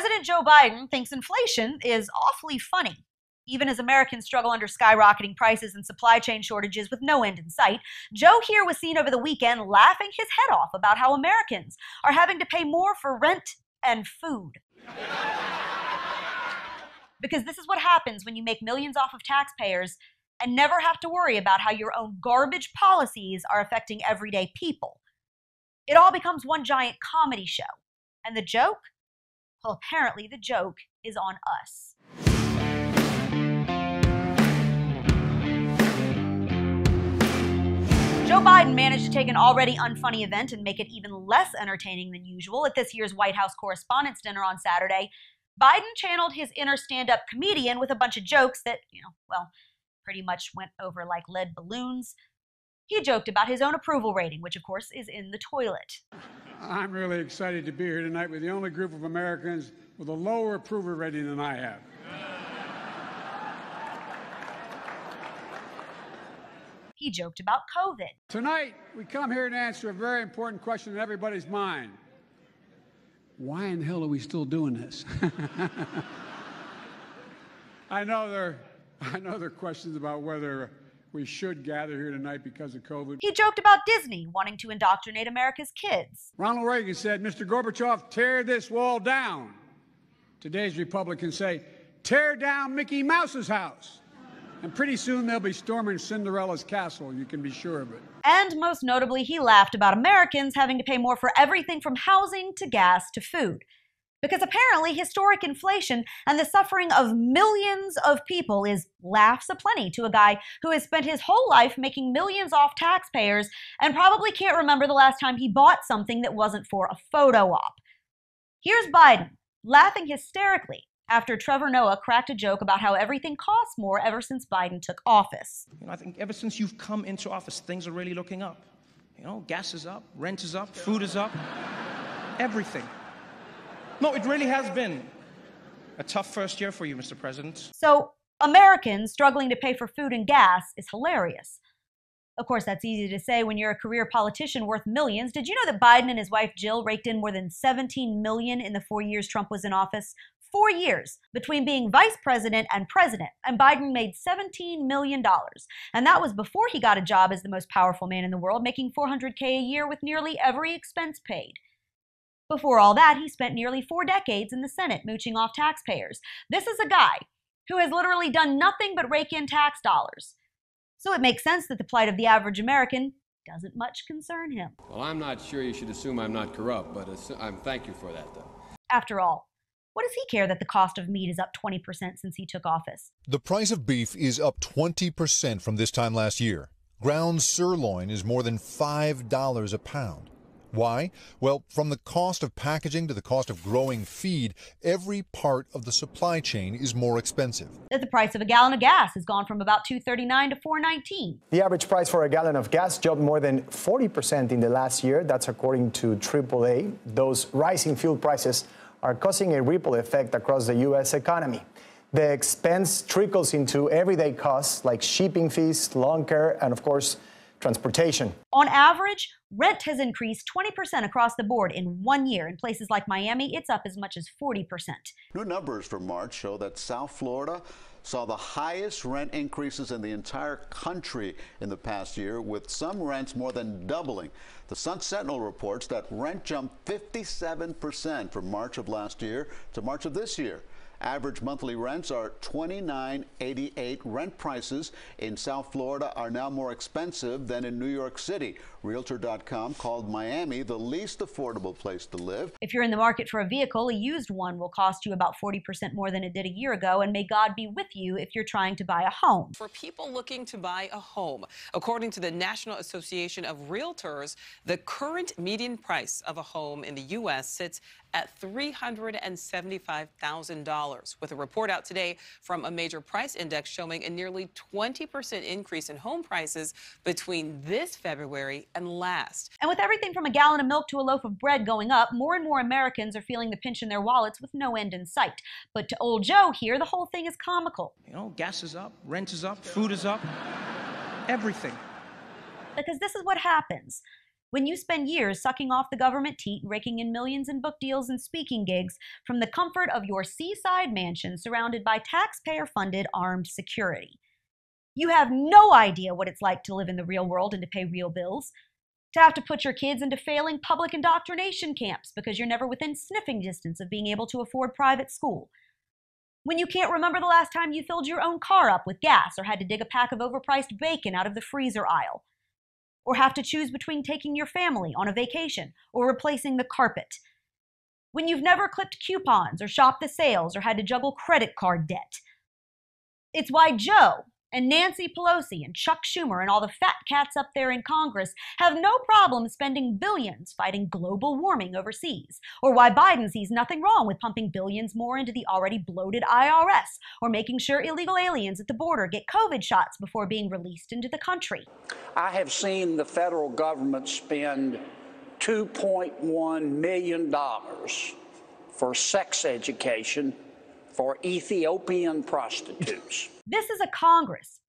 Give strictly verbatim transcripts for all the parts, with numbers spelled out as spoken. President Joe Biden thinks inflation is awfully funny. Even as Americans struggle under skyrocketing prices and supply chain shortages with no end in sight, Joe here was seen over the weekend laughing his head off about how Americans are having to pay more for rent and food. Because this is what happens when you make millions off of taxpayers and never have to worry about how your own garbage policies are affecting everyday people. It all becomes one giant comedy show. And the joke? Well, apparently the joke is on us. Joe Biden managed to take an already unfunny event and make it even less entertaining than usual at this year's White House Correspondents' Dinner on Saturday. Biden channeled his inner stand-up comedian with a bunch of jokes that, you know, well, pretty much went over like lead balloons. He joked about his own approval rating, which of course is in the toilet. I'm really excited to be here tonight with the only group of Americans with a lower approval rating than I have. He joked about COVID. Tonight, we come here to answer a very important question in everybody's mind. Why in the hell are we still doing this? I know there, I know there are questions about whether we should gather here tonight because of COVID. He joked about Disney wanting to indoctrinate America's kids. Ronald Reagan said, Mister Gorbachev, tear this wall down. Today's Republicans say, tear down Mickey Mouse's house. And pretty soon they'll be storming Cinderella's castle, you can be sure of it. And most notably, he laughed about Americans having to pay more for everything from housing to gas to food. Because apparently historic inflation and the suffering of millions of people is laughs aplenty to a guy who has spent his whole life making millions off taxpayers and probably can't remember the last time he bought something that wasn't for a photo op. Here's Biden, laughing hysterically after Trevor Noah cracked a joke about how everything costs more ever since Biden took office. You know, I think ever since you've come into office, things are really looking up. You know, gas is up, rent is up, food is up, everything. No, it really has been a tough first year for you, Mister President. So Americans struggling to pay for food and gas is hilarious. Of course, that's easy to say when you're a career politician worth millions. Did you know that Biden and his wife Jill raked in more than seventeen million dollars in the four years Trump was in office? Four years between being vice president and president, and Biden made seventeen million dollars. And that was before he got a job as the most powerful man in the world, making four hundred K a year with nearly every expense paid. Before all that, he spent nearly four decades in the Senate mooching off taxpayers. This is a guy who has literally done nothing but rake in tax dollars. So it makes sense that the plight of the average American doesn't much concern him. Well, I'm not sure you should assume I'm not corrupt, but I'm thank you for that, though. After all, what does he care that the cost of meat is up twenty percent since he took office? The price of beef is up twenty percent from this time last year. Ground sirloin is more than five dollars a pound. Why? Well, from the cost of packaging to the cost of growing feed, every part of the supply chain is more expensive. That the price of a gallon of gas has gone from about two thirty-nine to four nineteen. The average price for a gallon of gas jumped more than forty percent in the last year. That's according to triple A. Those rising fuel prices are causing a ripple effect across the U S economy. The expense trickles into everyday costs like shipping fees, lawn care, and of course, transportation. On average, rent has increased twenty percent across the board in one year. In places like Miami, it's up as much as forty percent. New numbers from March show that South Florida saw the highest rent increases in the entire country in the past year, with some rents more than doubling. The Sun Sentinel reports that rent jumped fifty-seven percent from March of last year to March of this year. Average monthly rents are twenty-nine eighty-eight. Rent prices in South Florida are now more expensive than in New York City. Realtor dot com called Miami the least affordable place to live. If you're in the market for a vehicle, a used one will cost you about forty percent more than it did a year ago, and may God be with you if you're trying to buy a home. For people looking to buy a home, according to the National Association of Realtors, the current median price of a home in the U S sits at three hundred seventy-five thousand dollars, with a report out today from a major price index showing a nearly twenty percent increase in home prices between this February and last. And with everything from a gallon of milk to a loaf of bread going up, more and more Americans are feeling the pinch in their wallets with no end in sight. But to old Joe here, the whole thing is comical. You know, gas is up, rent is up, food is up, everything. Because this is what happens. When you spend years sucking off the government teat, raking in millions in book deals and speaking gigs from the comfort of your seaside mansion surrounded by taxpayer-funded armed security, you have no idea what it's like to live in the real world and to pay real bills, to have to put your kids into failing public indoctrination camps because you're never within sniffing distance of being able to afford private school, when you can't remember the last time you filled your own car up with gas or had to dig a pack of overpriced bacon out of the freezer aisle, or have to choose between taking your family on a vacation or replacing the carpet, when you've never clipped coupons or shopped the sales or had to juggle credit card debt. It's why Joe and Nancy Pelosi and Chuck Schumer and all the fat cats up there in Congress have no problem spending billions fighting global warming overseas, or why Biden sees nothing wrong with pumping billions more into the already bloated I R S, or making sure illegal aliens at the border get COVID shots before being released into the country. I have seen the federal government spend two point one million dollars for sex education for Ethiopian prostitutes. This is a Congress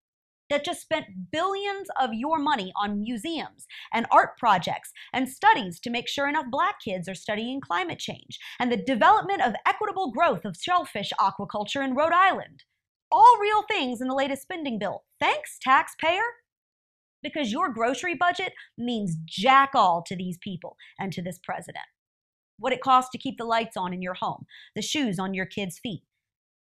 that just spent billions of your money on museums and art projects and studies to make sure enough black kids are studying climate change and the development of equitable growth of shellfish aquaculture in Rhode Island. All real things in the latest spending bill. Thanks, taxpayer. Because your grocery budget means jack all to these people and to this president. What it costs to keep the lights on in your home, the shoes on your kids' feet,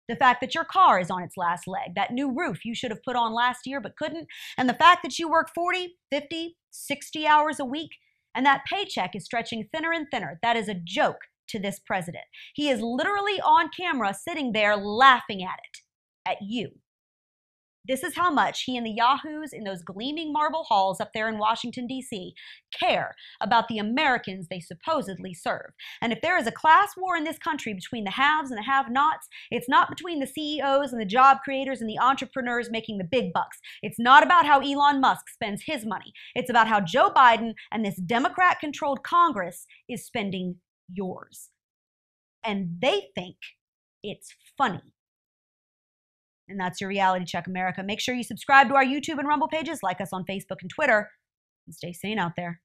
the fact that your car is on its last leg, that new roof you should have put on last year but couldn't, and the fact that you work forty, fifty, sixty hours a week, and that paycheck is stretching thinner and thinner. That is a joke to this president. He is literally on camera sitting there laughing at it, at you. This is how much he and the yahoos in those gleaming marble halls up there in Washington, D C care about the Americans they supposedly serve. And if there is a class war in this country between the haves and the have-nots, it's not between the C E Os and the job creators and the entrepreneurs making the big bucks. It's not about how Elon Musk spends his money. It's about how Joe Biden and this Democrat-controlled Congress is spending yours. And they think it's funny. And that's your reality check, America. Make sure you subscribe to our YouTube and Rumble pages, like us on Facebook and Twitter, and stay sane out there.